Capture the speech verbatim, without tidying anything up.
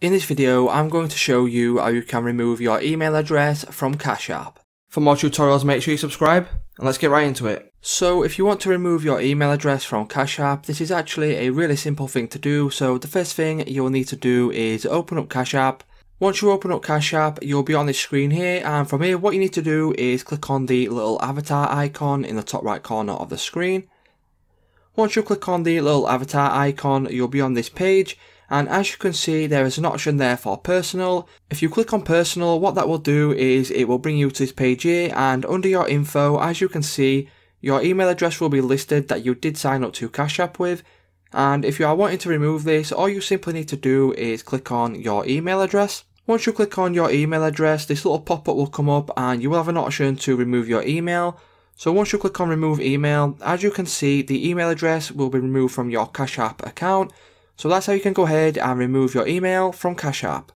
In this video, I'm going to show you how you can remove your email address from Cash App. For more tutorials, make sure you subscribe, and let's get right into it. So if you want to remove your email address from Cash App, this is actually a really simple thing to do. So the first thing you'll need to do is open up Cash App. Once you open up Cash App, you'll be on this screen here, and from here what you need to do is click on the little avatar icon in the top right corner of the screen. Once you click on the little avatar icon, you'll be on this page. And as you can see, there is an option there for personal. If you click on personal, what that will do is it will bring you to this page here, and under your info, as you can see, your email address will be listed that you did sign up to Cash App with. And if you are wanting to remove this, all you simply need to do is click on your email address. Once you click on your email address, this little pop-up will come up and you will have an option to remove your email. So once you click on remove email, as you can see, the email address will be removed from your Cash App account. So that's how you can go ahead and remove your email from Cash App.